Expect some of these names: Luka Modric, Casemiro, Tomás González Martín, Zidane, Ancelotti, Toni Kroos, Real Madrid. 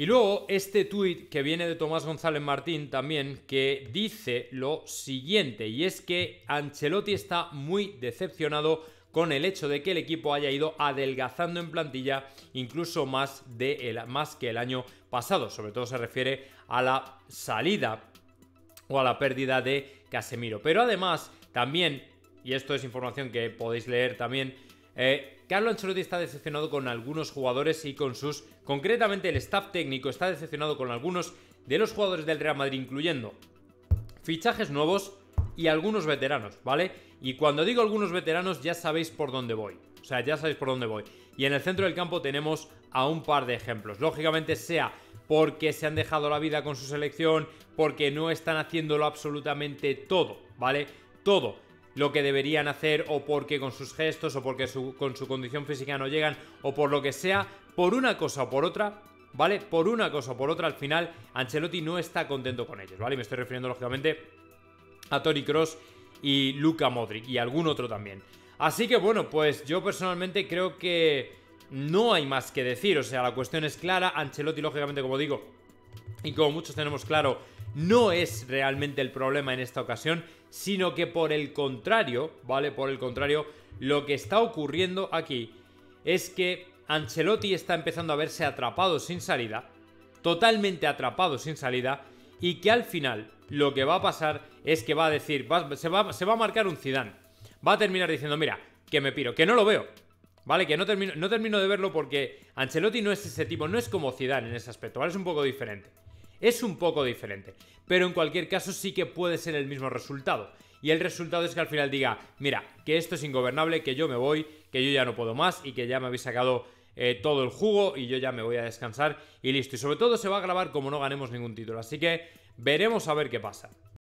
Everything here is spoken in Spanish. Y luego este tuit que viene de Tomás González Martín también, que dice lo siguiente, y es que Ancelotti está muy decepcionado con el hecho de que el equipo haya ido adelgazando en plantilla incluso más que el año pasado. Sobre todo se refiere a la salida o a la pérdida de Casemiro. Pero además también, y esto es información que podéis leer también, Carlo Ancelotti está decepcionado con algunos jugadores y con sus... Concretamente el staff técnico está decepcionado con algunos de los jugadores del Real Madrid, incluyendo fichajes nuevos y algunos veteranos, ¿vale? Y cuando digo algunos veteranos ya sabéis por dónde voy. O sea, ya sabéis por dónde voy. Y en el centro del campo tenemos a un par de ejemplos. Lógicamente sea porque se han dejado la vida con su selección, porque no están haciéndolo absolutamente todo, ¿vale? Todo lo que deberían hacer, o porque con sus gestos, o porque con su condición física no llegan, o por lo que sea, por una cosa o por otra, ¿vale? Por una cosa o por otra, al final Ancelotti no está contento con ellos, ¿vale? Y me estoy refiriendo lógicamente a Toni Kroos y Luka Modric y algún otro también. Así que bueno, pues yo personalmente creo que no hay más que decir, o sea, la cuestión es clara. Ancelotti, lógicamente, como digo, y como muchos tenemos claro, no es realmente el problema en esta ocasión, sino que por el contrario, ¿vale? Por el contrario, lo que está ocurriendo aquí es que Ancelotti está empezando a verse atrapado sin salida, totalmente atrapado sin salida, y que al final lo que va a pasar es que va a decir, se va a marcar un Zidane, va a terminar diciendo, mira, que me piro, que no lo veo, ¿vale? Que no termino de verlo, porque Ancelotti no es ese tipo, no es como Zidane en ese aspecto, ¿vale? Es un poco diferente. Es un poco diferente, pero en cualquier caso sí que puede ser el mismo resultado. Y el resultado es que al final diga, mira, que esto es ingobernable, que yo me voy, que yo ya no puedo más y que ya me habéis sacado todo el jugo y yo ya me voy a descansar y listo. Y sobre todo se va a agravar como no ganemos ningún título, así que veremos a ver qué pasa.